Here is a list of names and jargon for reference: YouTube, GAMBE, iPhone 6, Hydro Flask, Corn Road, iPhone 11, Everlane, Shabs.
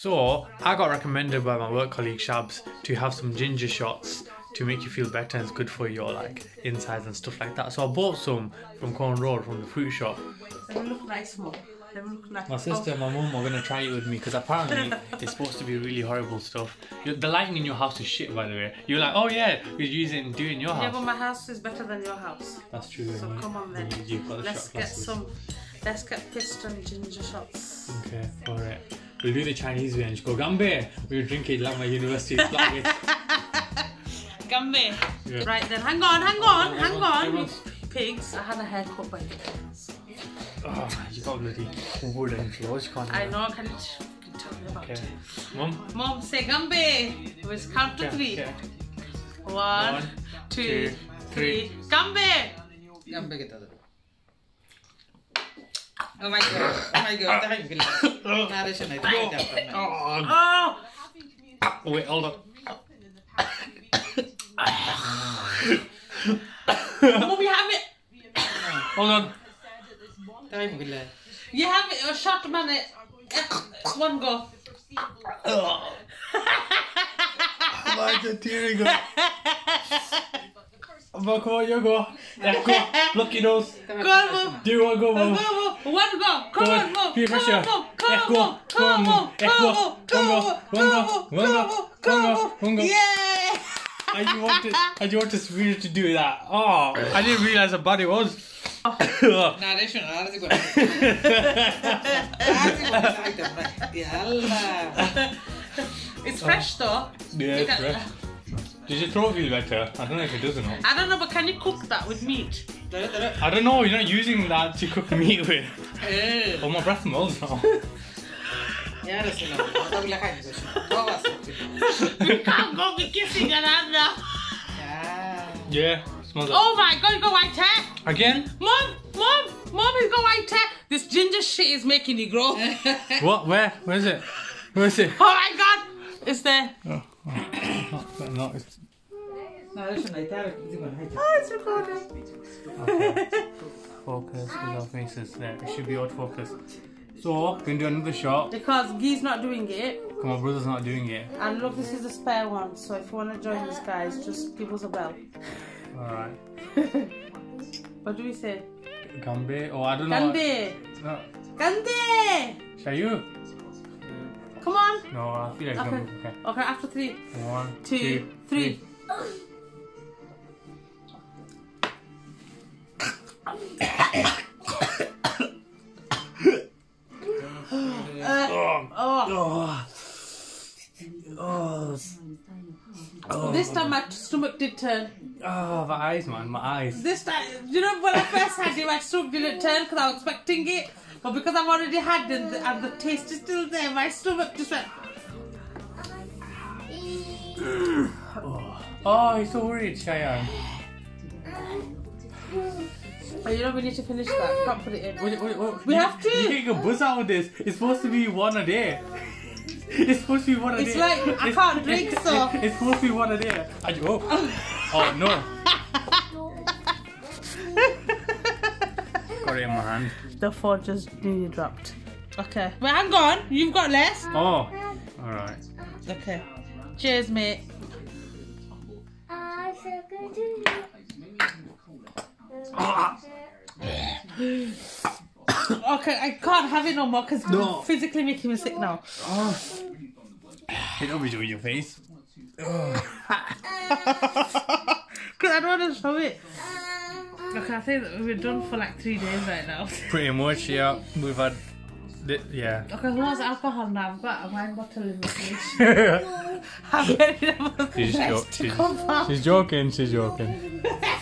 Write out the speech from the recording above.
So I got recommended by my work colleague Shabs to have some ginger shots to make you feel better and it's good for your like insides and stuff like that. So I bought some from Corn Road from the fruit shop. They look nice, Mum. They look nice. My sister and my mum are gonna try it with me because apparently it's supposed to be really horrible stuff. The lighting in your house is shit, by the way. You're like, oh yeah, you use it and do it in your house. Yeah, but my house is better than your house. That's true. So come on then. Let's get pissed on ginger shots. Okay, alright. We'll do the Chinese way and just go Gambe. We'll drink it like my university flag. Gambe. Yeah. Right then, hang on. Pigs. I had a haircut by the so. Oh, you got bloody wooden floors, can't you? I know, I can't tell you about it. Mom, say Gambe. Let's count to three. Okay. One, two, three. Gambe. Gambe. Oh my god, I'm going to narration it. Oh! Wait, hold on. Mom, you have it! Hold on. You have it, a shot, man. One go. Why is it tearing up? Go, come on, you go. Yeah, go. Look your nose. Go, do one go, Mom. One go. Come on, Mom. Come on, Mom. Yeah. I wanted Sabrina to do that. Oh, I didn't realize how bad it was. Narration. It's fresh though. Yeah, it's fresh. Does your throat feel better? I don't know if it does or not. I don't know, but can you cook that with meat? I don't know, you're not using that to cook meat with. Oh, my breath smells now. We can't go be kissing around now. Yeah, smells like. Oh my god, you got white hair? Again? Mom, you got white hair. This ginger shit is making you grow. What? Where? Where is it? Where is it? Oh my god, it's there. Oh. No, it's recording. Okay. Focus, no faces there. It should be autofocus. So, we're going to do another shot. Because Guy's not doing it. Because my brother's not doing it. And look, this is a spare one. So, if you want to join us, guys, just give us a bell. Alright. What do we say? Gambe? Oh, I don't know. Gambe! No. Gambe! Shayu! Come on! No, I feel like Gambe. Okay, after three. One, two, three. Oh. This time my stomach did turn. Oh, my eyes, man, my eyes. This time, you know, when I first had it, my stomach didn't turn because I was expecting it. But because I've already had it and the taste is still there, my stomach just went. Oh, you're so worried, Shayan. Oh, you know we need to finish that. We can't put it in. Wait. We have to. You're getting a buzz out of this. It's supposed to be one a day. It's like I can't drink, so. It's supposed to be one a day. Oh no! Got it in my hand. The phone just nearly dropped. Okay. Well, hang on. You've got less. Oh. All right. Okay. Cheers, mate. Okay, I can't have it no more because it's physically making me sick now. Oh. It'll be doing your face. Because I don't want to show it. Okay, I think we're done for like 3 days right now. Pretty much, yeah. We've had. Yeah. Okay, who has alcohol now? I've got a wine bottle in the fridge. She's joking.